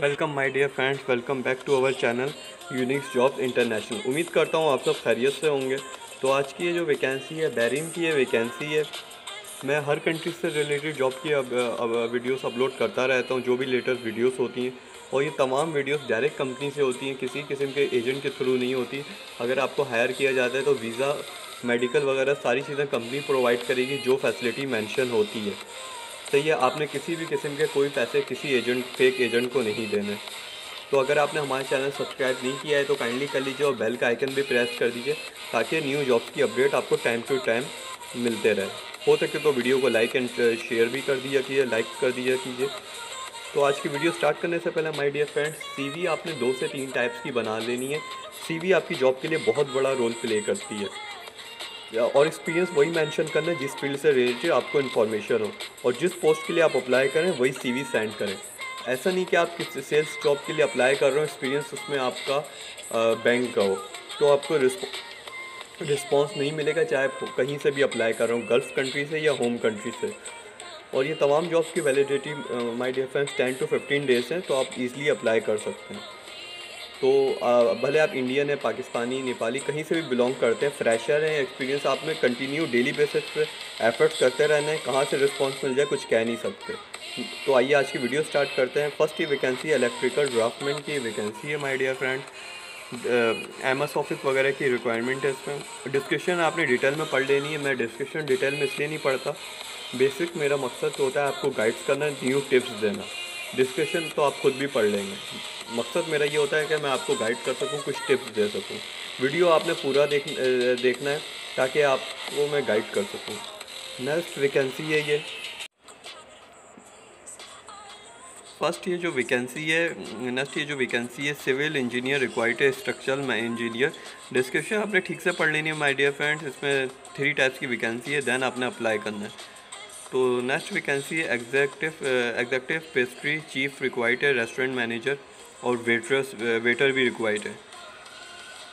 Welcome my dear friends, welcome back to our channel unique jobs international. उम्मीद करता हूँ आप सब खैरियत से होंगे। तो आज की ये जो वैकेंसी है बहरीन की ये वैकेंसी है। मैं हर कंट्री से रिलेटेड जॉब की अब वीडियोस अपलोड करता रहता हूँ, जो भी लेटेस्ट वीडियोस होती हैं। और ये तमाम वीडियोस डायरेक्ट कंपनी से होती हैं, किसी किस्म के एजेंट के थ्रू नहीं होती। अगर आपको हायर किया जाता है तो वीज़ा, मेडिकल वगैरह सारी चीज़ें कंपनी प्रोवाइड करेगी, जो फैसिलिटी मेंशन होती है। सही है, आपने किसी भी किस्म के कोई पैसे किसी एजेंट, फेक एजेंट को नहीं देने। तो अगर आपने हमारे चैनल सब्सक्राइब नहीं किया है तो काइंडली कर लीजिए और बेल का आइकन भी प्रेस कर दीजिए, ताकि न्यू जॉब्स की अपडेट आपको टाइम टू टाइम मिलते रहे। हो सके तो वीडियो को लाइक एंड शेयर भी कर दिया कीजिए, तो आज की वीडियो स्टार्ट करने से पहले माय डियर फ्रेंड्स, CV आपने 2 से 3 टाइप्स की बना लेनी है। CV आपकी जॉब के लिए बहुत बड़ा रोल प्ले करती है, और एक्सपीरियंस वही मेंशन करना है जिस फील्ड से रिलेटेड आपको इन्फॉर्मेशन हो, और जिस पोस्ट के लिए आप अप्लाई करें वही CV सेंड करें। ऐसा नहीं कि आप किसी सेल्स जॉब के लिए अप्लाई कर रहे हो, एक्सपीरियंस उसमें आपका बैंक का हो तो आपको रिस्पॉन्स नहीं मिलेगा, चाहे आप कहीं से भी अप्लाई कर रहे हो, गल्फ़ कंट्री से या होम कंट्री से। और ये तमाम जॉब्स की validity my dear friends 10 to 15 days हैं, तो आप ईज़िली अप्लाई कर सकते हैं। तो भले आप इंडियन हैं, पाकिस्तानी, नेपाली, कहीं से भी बिलोंग करते हैं, फ्रेशर हैं, एक्सपीरियंस आप में कंटिन्यू डेली बेसिस पे एफर्ट्स करते रहना है। कहाँ से रिस्पांस मिल जाए कुछ कह नहीं सकते। तो आइए आज की वीडियो स्टार्ट करते हैं। फर्स्ट ये वैकेंसी इलेक्ट्रिकल ड्राफ्टमैन की वैकेंसी है my dear friend. MS office वगैरह की रिक्वायरमेंट है। इसमें डिस्क्रिप्शन आपने डिटेल में पढ़ लेनी है। मैं डिस्क्रिप्शन डिटेल में इसलिए नहीं पढ़ता, बेसिक मेरा मकसद होता है आपको गाइड्स करना, न्यू टिप्स देना। डिस्कशन तो आप खुद भी पढ़ लेंगे, मकसद मेरा ये होता है कि मैं आपको गाइड कर सकूं, कुछ टिप्स दे सकूं। वीडियो आपने पूरा देखना है ताकि आपको मैं गाइड कर सकूं। नेक्स्ट वैकेंसी है ये फर्स्ट ये जो वैकेंसी है नेक्स्ट ये जो वैकेंसी है सिविल इंजीनियर रिक्वायर्ड है, स्ट्रक्चरल में इंजीनियर। डिस्क्रिप्शन आपने ठीक से पढ़ लेनी है माय डियर फ्रेंड्स। इसमें 3 टाइप्स की वैकेंसी है, देन आपने अप्लाई करना है। तो नेक्स्ट वैकेंसी है एग्जैक्टिव पेस्ट्री चीफ रिक्वायर्ड है, रेस्टोरेंट मैनेजर और वेटर भी रिक्वायर्ड है।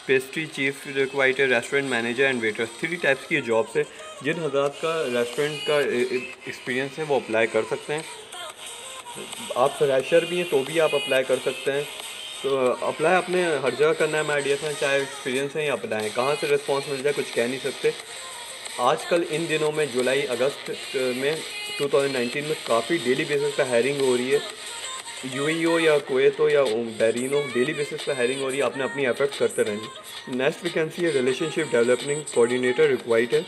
पेस्ट्री चीफ रिक्वायर्ड है, restaurant manager and waiter, 3 types की जॉब्स है। जिन हजरात का रेस्टोरेंट का एक्सपीरियंस है वो अप्लाई कर सकते हैं। आप फ्रेशर भी हैं तो भी आप अप्लाई कर सकते हैं। तो अप्लाई आपने हर जगह करना है माय डियर फ्रेंड्स, चाहे एक्सपीरियंस है या अप्लाई। कहाँ से रिस्पॉन्स मिल जाए कुछ कह नहीं सकते। आजकल इन दिनों में जुलाई अगस्त में 2019 में काफ़ी डेली बेसिस पर हायरिंग हो रही है। UAE हो या कुवैत हो या बहरीन हो, डेली बेसिस पर हायरिंग हो रही है। आपने अपनी एफर्ट्स करते रहेंगे। नेक्स्ट वैकेंसी है रिलेशनशिप डेवलपमेंट कोऑर्डिनेटर रिक्वायर्ड है।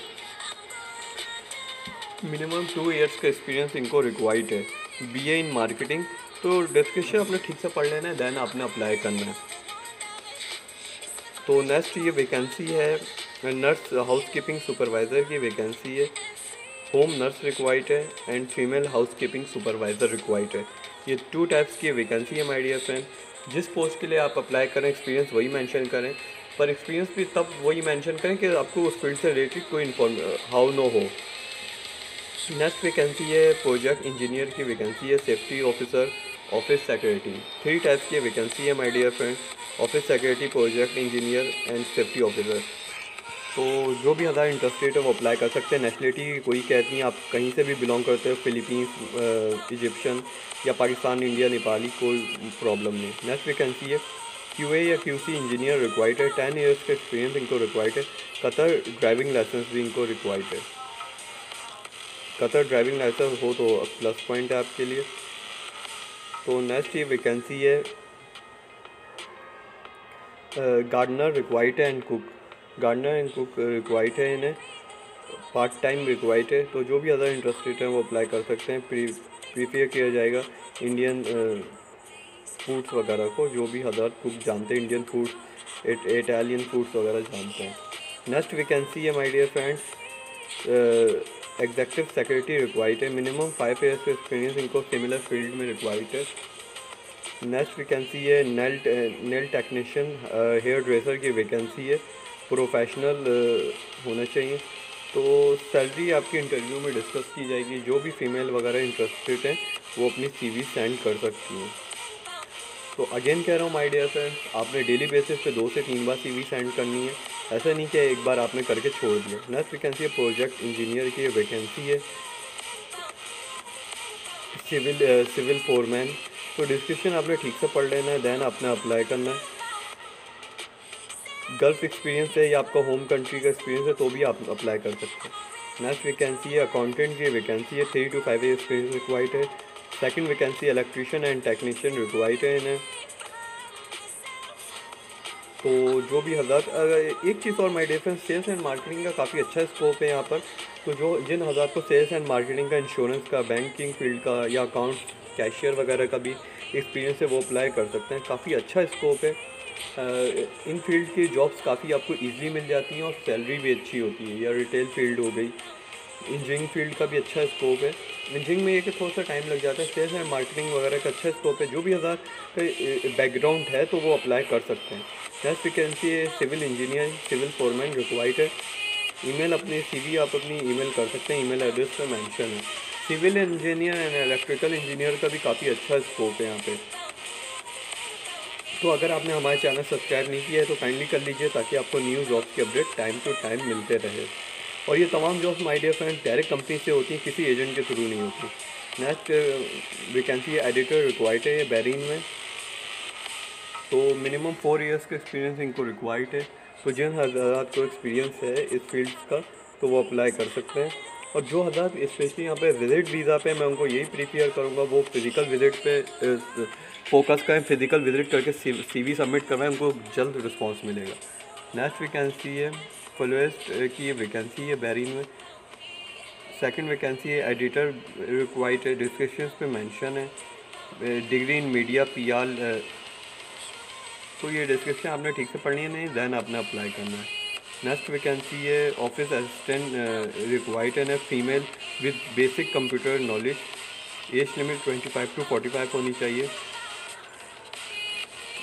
मिनिमम 2 इयर्स का एक्सपीरियंस इनको रिक्वायर्ड है, BA इन मार्केटिंग। तो डिस्क्रिप्शन आपने ठीक से पढ़ लेना है, दैन आपने अप्लाई करना है। तो नेक्स्ट ये वैकेंसी है नर्स हाउसकीपिंग सुपरवाइज़र की वैकेंसी है। होम नर्स रिक्वायर्ड है and female housekeeping supervisor required है। ये 2 टाइप्स की वैकेंसी है माय डियर फ्रेंड। जिस पोस्ट के लिए आप अप्लाई करें एक्सपीरियंस वही मेंशन करें, पर एक्सपीरियंस भी तब वही मेंशन करें कि आपको उस फील्ड से रिलेटेड कोई हाउ नो हो। नेक्स्ट वैकेंसी है प्रोजेक्ट इंजीनियर की वैकेंसी है, safety officer, office secretary. 3 types की वैकेंसी है my dear friend, office secretary, project engineer and safety officer. तो जो भी हज़ार इंटरेस्टेड है वो अप्लाई कर सकते हैं। नेशनलिटी कोई कहती नहीं, आप कहीं से भी बिलोंग करते हो, फिलीपींस, इजिप्शियन या पाकिस्तान, इंडिया, नेपाली, कोई प्रॉब्लम नहीं। नेक्स्ट वैकेंसी है QA या QC इंजीनियर रिक्वायर्ड है। 10 इयर्स का एक्सपीरियंस इनको रिक्वायर्ड है। कतर ड्राइविंग लाइसेंस भी इनको रिक्वायर्ड है। कतर ड्राइविंग लाइसेंस हो तो प्लस पॉइंट है आपके लिए। तो नेक्स्ट ये वैकेंसी है गार्डनर रिक्वायर्ड है and cook. Gardener and cook required है, इन्हें पार्ट टाइम रिक्वायर्ड है। तो जो भी अदर इंटरेस्टेड हैं वो अप्लाई कर सकते हैं। प्रिपेयर किया जाएगा इंडियन फूड्स वगैरह को, जो भी हज़ार कुक जानते हैं इंडियन फूड्स, इटालियन फूड्स वगैरह जानते हैं। नेक्स्ट वैकेंसी है my dear friends executive secretary required है। मिनिमम 5 इयर्स का एक्सपीरियंस इनको सिमिलर फील्ड में रिक्वायर्ड है। नेक्स्ट वैकेंसी है नेल टेक्नीशियन हेयर ड्रेसर की वैकेंसी है, प्रोफेशनल होना चाहिए। तो सैलरी आपके इंटरव्यू में डिस्कस की जाएगी। जो भी फीमेल वगैरह इंटरेस्टेड हैं वो अपनी CV सेंड कर सकती हैं। तो अगेन कह रहा हूँ माय डियर फ्रेंड्स, आपने डेली बेसिस पे 2 से 3 बार CV सेंड करनी है। ऐसा नहीं कि एक बार आपने करके छोड़ दिया। नेक्स्ट वैकेंसी है प्रोजेक्ट इंजीनियर की वैकेंसी है, सिविल फोरमैन तो डिस्क्रिप्शन आपने ठीक से पढ़ लेना है, देन आपने अप्लाई करना है। गल्फ एक्सपीरियंस है या आपका होम कंट्री का एक्सपीरियंस है तो भी आप अप्लाई कर सकते हैं। नेक्स्ट वैकेंसी है अकाउंटेंट की वैकेंसी है, 3 to 5 years एक्सपीरियंस रिक्वायर्ड है। Second vacancy electrician and technician required है इन्हें। तो जो भी हज़रात, एक चीज़ और my dear friends, sales and marketing का काफ़ी अच्छा स्कोप है यहाँ पर। तो जो जिन हज़रात को सेल्स एंड मार्केटिंग का, इंश्योरेंस का, बैंकिंग फील्ड का या अकाउंट कैशियर वगैरह का भी एक्सपीरियंस है वो अप्लाई कर सकते हैं। काफ़ी अच्छा स्कोप है, इन फील्ड की जॉब्स काफ़ी आपको ईजिली मिल जाती हैं और सैलरी भी अच्छी होती है। या रिटेल फील्ड हो गई, इंजीनियरिंग फील्ड का भी अच्छा स्कोप है। इंजीनियरिंग में ये कि थोड़ा सा टाइम लग जाता है, सेल्स एंड मार्केटिंग वगैरह का अच्छा स्कोप है। जो भी हज़ार बैकग्राउंड है तो वो अप्लाई कर सकते हैं। नेक्स्ट वैकेंसी है civil engineer, civil foreman required है। ईमेल अपने सीवी आप अपनी ईमेल कर सकते हैं, ईमेल एड्रेस पर मेंशन है। Civil engineer and electrical engineer का भी काफ़ी अच्छा स्कोप है यहाँ पे। तो अगर आपने हमारे चैनल सब्सक्राइब नहीं किया है तो काइंडली कर लीजिए ताकि आपको न्यू जॉब्स के अपडेट टाइम टू टाइम मिलते रहे। और ये तमाम jobs my dear friends direct company से होती हैं, किसी एजेंट के थ्रू नहीं होती। नेक्स्ट वैकेंसी एडिटर रिक्वायर्ड है बहरीन में। तो मिनिमम 4 years का एक्सपीरियंस इनको रिक्वायर्ड है। तो जिन हज़रात को एक्सपीरियंस है इस फील्ड का तो वो अप्लाई कर सकते हैं। और जो हज़रात स्पेशली यहाँ पे विजिट वीज़ा पे, मैं उनको यही प्रीफेयर करूँगा वो फिज़िकल विजिट पे फोकस करें, फिज़िकल विजिट करके सीवी सबमिट करवाएं, उनको जल्द रिस्पॉन्स मिलेगा। नेक्स्ट वैकेंसी है फ्लोरिस्ट की वैकेंसी है बहरीन में। सेकेंड वैकेंसी है एडिटर रिक्वायर्ड है, डिस्क्रिप्शन पे मेंशन है। डिग्री इन मीडिया PR, तो ये डिस्क्रिप्शन आपने ठीक से पढ़नी है, नहीं दैन आपने अप्लाई करना है। नेक्स्ट वैकेंसी है ऑफिस असिस्टेंट रिक्वायर्ड है, female with basic computer knowledge. Age limit 25 to 45 होनी चाहिए।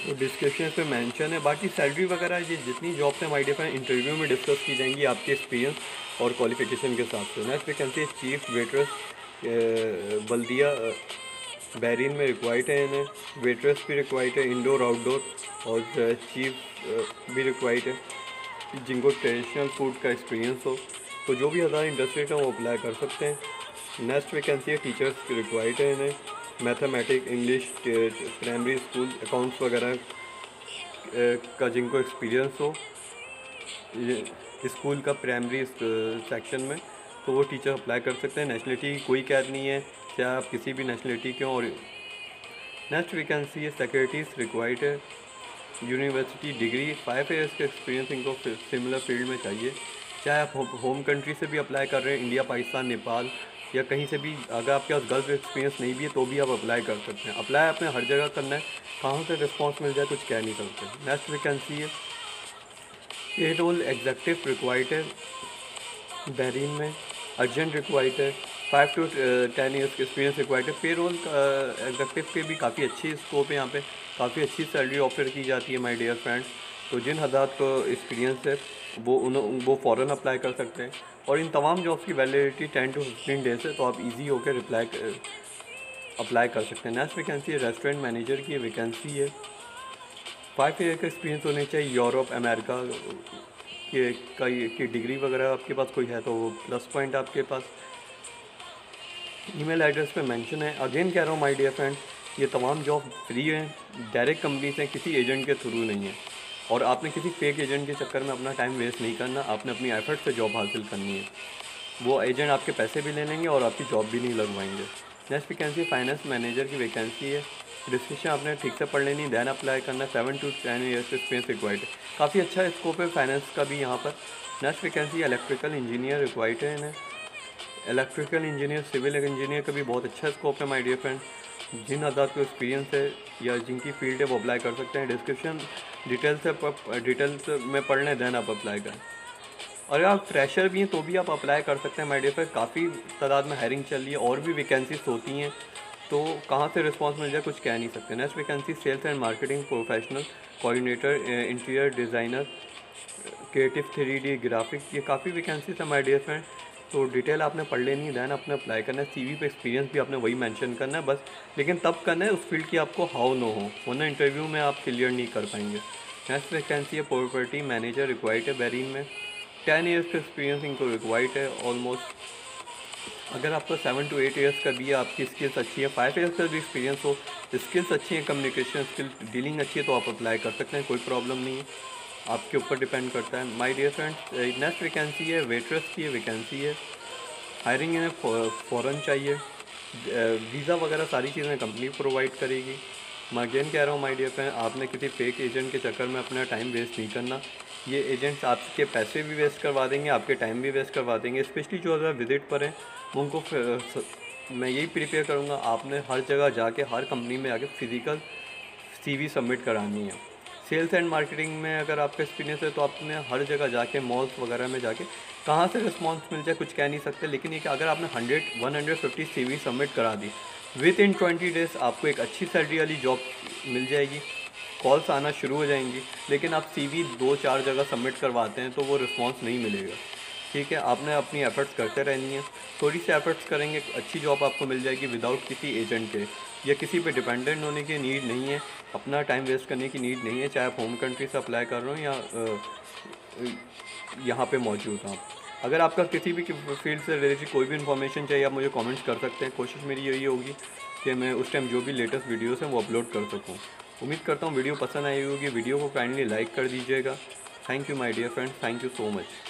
तो डिस्क्रिप्शन पे मेंशन है। बाकी सैलरी वगैरह ये जितनी जॉब्स हैं हमारी डिफरेंट इंटरव्यू में डिस्कस की जाएंगी आपके एक्सपीरियंस और क्वालिफिकेशन के हिसाब से। नेक्स्ट वैकेंसी चीफ वेटर्स बल्दिया बहरीन में रिक्वायर्ड है इन्हें। वेटर्स भी रिक्वायर्ड है, इंडोर आउटडोर, और चीफ भी रिक्वायर्ड है जिनको ट्रेडिशनल फूड का एक्सपीरियंस हो। तो जो भी हज़ार इंटरेस्टेड हैं वो अप्लाई कर सकते हैं। नेक्स्ट वैकेंसी है टीचर्स की रिक्वायर्ड है इन्हें। Mathematic, English, primary school, accounts वगैरह का जिनको एक्सपीरियंस हो स्कूल का प्राइमरी सेक्शन में, तो वो टीचर अप्लाई कर सकते हैं। नेशनलिटी कोई कैद नहीं है, चाहे आप किसी भी नेशनलिटी के हों। और नेक्स्ट वैकेंसी है सेक्रेटरीज रिक्वायर्ड है। यूनिवर्सिटी डिग्री 5 years का एक्सपीरियंस इनको सिमिलर फील्ड में चाहिए। चाहे आप होम कंट्री से भी अप्लाई कर रहे हैं, इंडिया, पाकिस्तान, नेपाल या कहीं से भी, अगर आपके पास गल्फ एक्सपीरियंस नहीं भी है तो भी आप अप्लाई कर सकते हैं। अप्लाई आपने हर जगह करना है, कहाँ से रिस्पांस मिल जाए कुछ कह नहीं सकते। नेक्स्ट वैकेंसी है पेरोल एग्जेक्टिव रिक्वायर्ड है बहरीन में। अर्जेंट रिक्वायर्ड है, 5 to 10 years के एक्सपीरियंस रिक्वायर्ड है। पेरोल एग्जेक्टिव के भी काफ़ी अच्छी स्कोप है यहाँ पर, काफ़ी अच्छी सैलरी ऑफर की जाती है माई डियर फ्रेंड्स। तो जिन हज़रात को एक्सपीरियंस है वो फ़ौरन अप्लाई कर सकते हैं। और इन तमाम जॉब्स की वैलिडिटी 10 to 15 days है, तो आप इजी होकर अप्लाई कर सकते हैं। नेक्स्ट वैकेंसी है रेस्टोरेंट मैनेजर की वैकेंसी है। 5 years का एक्सपीरियंस होने चाहिए। यूरोप, अमेरिका की डिग्री वगैरह आपके पास कोई है तो वो प्लस पॉइंट आपके पास। ईमेल एड्रेस पे मेंशन है। अगेन कह रहा हूँ माय डियर फ्रेंड, ये तमाम जॉब फ्री हैं, डायरेक्ट कंपनी से, किसी एजेंट के थ्रू नहीं है। और आपने किसी फेक एजेंट के चक्कर में अपना टाइम वेस्ट नहीं करना, आपने अपनी एफर्ट से जॉब हासिल करनी है। वो एजेंट आपके पैसे भी ले लेंगे और आपकी जॉब भी नहीं लगवाएंगे। नेक्स्ट वैकेंसी फाइनेंस मैनेजर की वैकेंसी है। डिस्क्रिप्शन आपने ठीक से पढ़ लेनी, दैन अप्लाई करना। 7 to 10 years एक्सपीरियंस रिक्वायर्ड है। काफ़ी अच्छा स्कोप है फाइनेंस का भी यहाँ पर। Next vacancy electrical engineer required है इन्हें। इलेक्ट्रिकल इंजीनियर, सिविल इंजीनियर का भी बहुत अच्छा स्कोप है माय डियर फ्रेंड। जिन आदात को एक्सपीरियंस है या जिनकी फील्ड है वो अप्लाई कर सकते हैं। डिस्क्रिप्शन डिटेल्स में पढ़ लें, देन आप अप्लाई करें। और आप फ्रेशर भी हैं तो भी आप अप्लाई कर सकते हैं माय डियर फ्रेंड। काफ़ी तादाद में हायरिंग चल रही है और भी वैकेंसीज होती हैं, तो कहाँ से रिस्पांस मिल जाए कुछ कह नहीं सकते। Next vacancy sales and marketing professional, coordinator, interior designer, creative 3D graphics, ये काफ़ी वैकेंसीज है माय डियर फ्रेंड। तो डिटेल आपने पढ़ लेनी है, दैन आपने अप्लाई करना है। सीवी पे एक्सपीरियंस भी आपने वही मेंशन करना है बस, लेकिन तब करना है उस फील्ड की आपको हाउ नो हो, वरना इंटरव्यू में आप क्लियर नहीं कर पाएंगे। नेक्स्ट वैकेंसी है प्रॉपर्टी मैनेजर रिक्वायर्ड है बहरीन में। 10 years का एक्सपीरियंस इनको रिक्वायर्ड है ऑलमोस्ट। अगर आपको 7 to 8 ईयर्स का भी है, आपकी स्किल्स अच्छी है, 5 ईयर्स का भी एक्सपीरियंस हो, स्किल्स अच्छी है, कम्युनिकेशन स्किल, डीलिंग अच्छी है, तो आप अप्लाई कर सकते हैं, कोई प्रॉब्लम नहीं है, आपके ऊपर डिपेंड करता है। My dear friends, next vacancy है वेटर्स की वैकेंसी है, हायरिंग है, फ़ौरन चाहिए, वीज़ा वगैरह सारी चीज़ें कंपनी प्रोवाइड करेगी। मैं अगेन कह रहा हूँ माय डियर फ्रेंड, आपने किसी फेक एजेंट के चक्कर में अपना टाइम वेस्ट नहीं करना, ये एजेंट्स आपके पैसे भी वेस्ट करवा देंगे, आपके टाइम भी वेस्ट करवा देंगे, स्पेशली जो अगर विज़िट पर हैं उनको। मैं यही प्रिपेयर करूँगा, आपने हर जगह जाके हर कंपनी में आके फ़िज़िकल CV सबमिट करानी है। सेल्स एंड मार्केटिंग में अगर आपका एक्सपीरियंस है तो आपने हर जगह जाके मॉल्स वगैरह में जाके, कहाँ से रिस्पॉन्स मिल जाए कुछ कह नहीं सकते, लेकिन ये कि अगर आपने 100-150 CV सबमिट करा दी, विद इन 20 days आपको एक अच्छी सैलरी वाली जॉब मिल जाएगी, कॉल्स आना शुरू हो जाएंगी। लेकिन आप CV 2-4 जगह सबमिट करवाते हैं तो वो रिस्पॉन्स नहीं मिलेगा। ठीक है, आपने अपनी एफ़र्ट्स करते रहनी है, थोड़ी सी एफ़र्ट्स करेंगे अच्छी जॉब आपको मिल जाएगी, विदाउट किसी एजेंट के या किसी पे डिपेंडेंट होने की नीड नहीं है, अपना टाइम वेस्ट करने की नीड नहीं है, चाहे आप होम कंट्री से अप्लाई कर रहे हो या यहाँ पे मौजूद हो। अगर आपका किसी भी फील्ड से रिलेटेड कोई भी इन्फॉर्मेशन चाहिए आप मुझे कॉमेंट्स कर सकते हैं। कोशिश मेरी यही होगी कि मैं उस टाइम जो भी लेटेस्ट वीडियोज़ हैं वो अपलोड कर सकूँ। उम्मीद करता हूँ वीडियो पसंद आई होगी, वीडियो को काइंडली लाइक कर दीजिएगा। Thank you my dear friends, thank you so much.